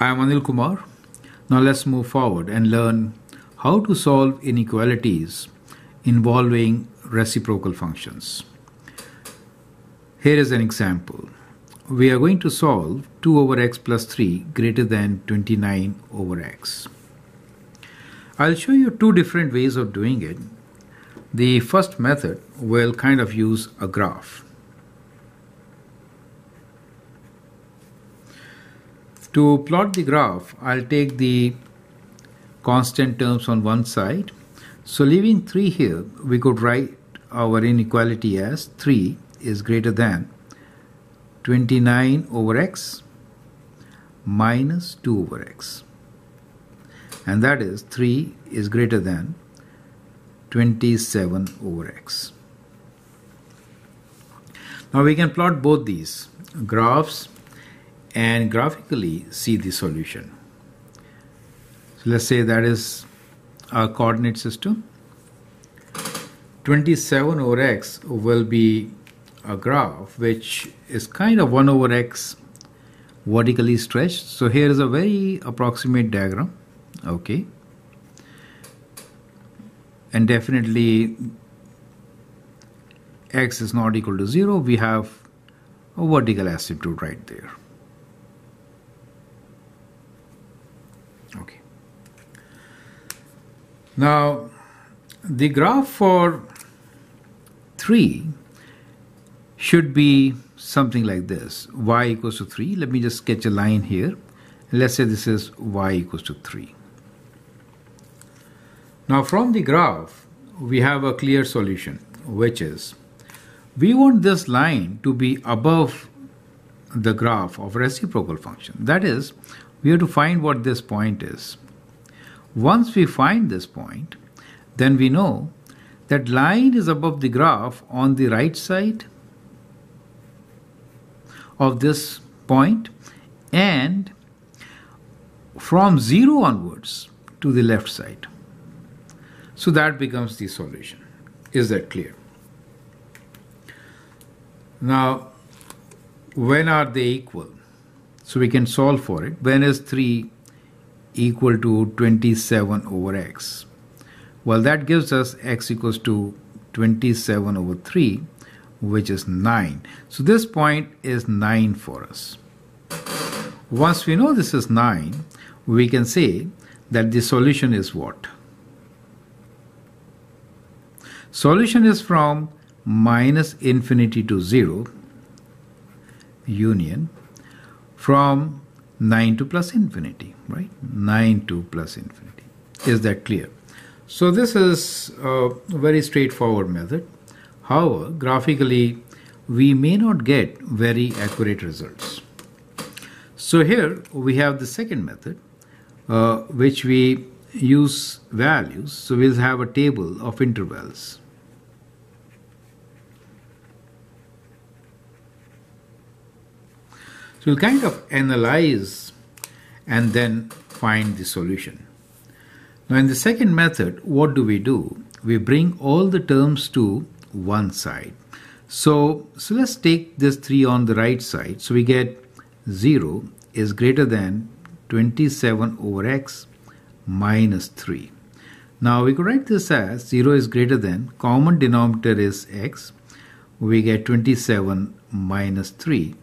I am Anil Kumar. Now let's move forward and learn how to solve inequalities involving reciprocal functions. Here is an example. We are going to solve 2 over x plus 3 greater than 29 over x. I'll show you 2 different ways of doing it. The first method will kind of use a graph. To plot the graph, I'll take the constant terms on one side. So leaving 3 here, we could write our inequality as 3 is greater than 29 over x minus 2 over x. And that is 3 is greater than 27 over x. Now we can plot both these graphs and graphically see the solution. So let's say that is our coordinate system. 27 over x will be a graph which is kind of 1 over x vertically stretched. So here is a very approximate diagram, okay, and definitely x is not equal to 0. We have a vertical asymptote right there. Okay. Now the graph for 3 should be something like this. Y equals to 3. Let me just sketch a line here. Let's say this is y equals to 3. Now from the graph we have a clear solution, which is we want this line to be above the graph of reciprocal function. That is, we have to find what this point is. Once we find this point, then we know that line is above the graph on the right side of this point and from 0 onwards to the left side. So that becomes the solution. Is that clear? Now, when are they equal? So we can solve for it. When is 3 equal to 27 over x? Well, that gives us x equals to 27 over 3, which is 9. So this point is 9 for us. Once we know this is 9, we can say that the solution is what? Solution is from minus infinity to 0 union from 9 to plus infinity, right? 9 to plus infinity. Is that clear? So this is a very straightforward method. However, graphically, we may not get very accurate results. So here we have the second method, which we use values. So we'll have a table of intervals. So we'll kind of analyze and then find the solution. Now in the second method, what do? We bring all the terms to one side. So let's take this 3 on the right side. So we get 0 is greater than 27 over x minus 3. Now we could write this as 0 is greater than, common denominator is x. We get 27 minus 3.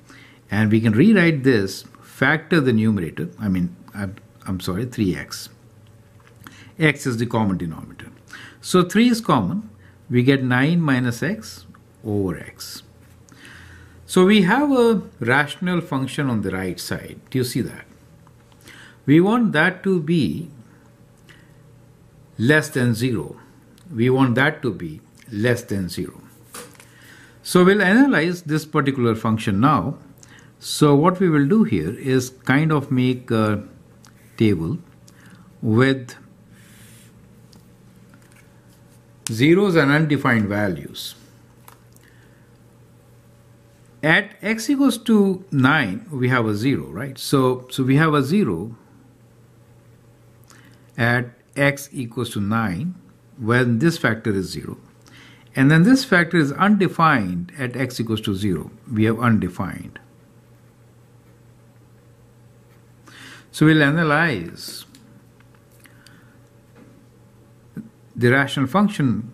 And we can rewrite this, factor the numerator, I'm sorry, 3x. X is the common denominator. So 3 is common. We get 9 minus x over x. So we have a rational function on the right side. Do you see that? We want that to be less than 0. We want that to be less than 0. So we'll analyze this particular function now. So what we will do here is kind of make a table with zeros and undefined values. At x equals to 9, we have a 0, right? So we have a 0 at x equals to 9 when this factor is 0. And then this factor is undefined at x equals to 0. We have undefined. So we'll analyze the rational function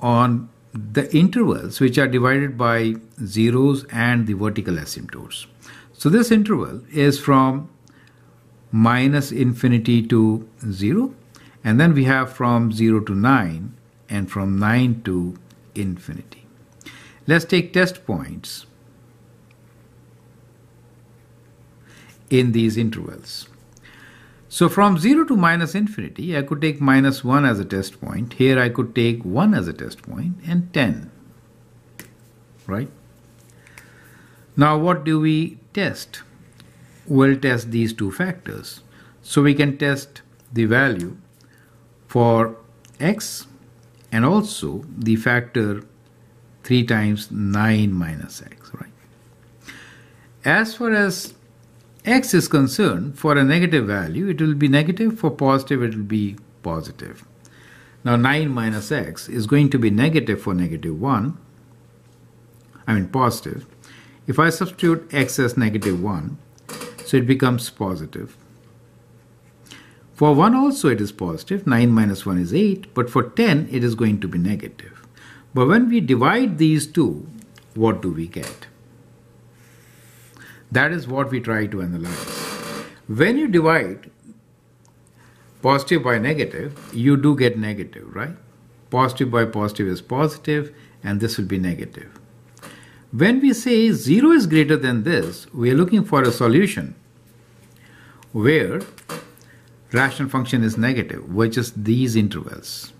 on the intervals which are divided by zeros and the vertical asymptotes. So this interval is from -infinity to 0, and then we have from 0 to 9 and from 9 to infinity. Let's take test points in these intervals. So from 0 to -infinity, I could take -1 as a test point. Here I could take 1 as a test point and 10, right? Now what do we test? We'll test these two factors. So we can test the value for x and also the factor 3 times 9 minus x, right? As far as x is concerned, for a negative value it will be negative, for positive it will be positive. Now 9 minus x is going to be negative for positive. If I substitute x as -1, so it becomes positive. For 1 also it is positive, 9 minus 1 is 8, but for 10 it is going to be negative. But when we divide these two, what do we get? That is what we try to analyze. When you divide positive by negative, you do get negative, right? Positive by positive is positive, and this will be negative. When we say 0 is greater than this, we are looking for a solution where rational function is negative, which is these intervals,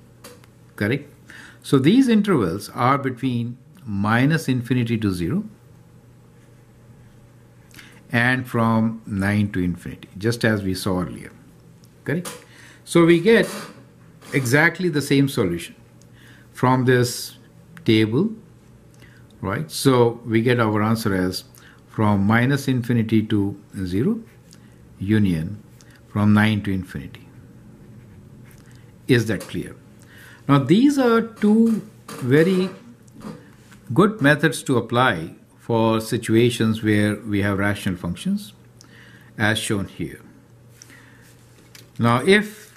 correct? So these intervals are between -infinity to 0, and from 9 to infinity, just as we saw earlier, correct? So we get exactly the same solution from this table, right? So we get our answer as from -infinity to 0 union from 9 to infinity. Is that clear? Now these are two very good methods to apply for situations where we have rational functions, as shown here. Now if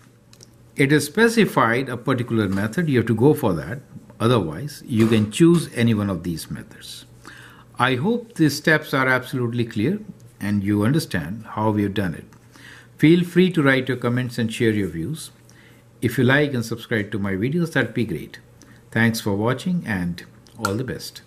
it is specified a particular method, you have to go for that. Otherwise, you can choose any one of these methods. I hope these steps are absolutely clear and you understand how we have done it. Feel free to write your comments and share your views. If you like and subscribe to my videos, that'd be great. Thanks for watching and all the best.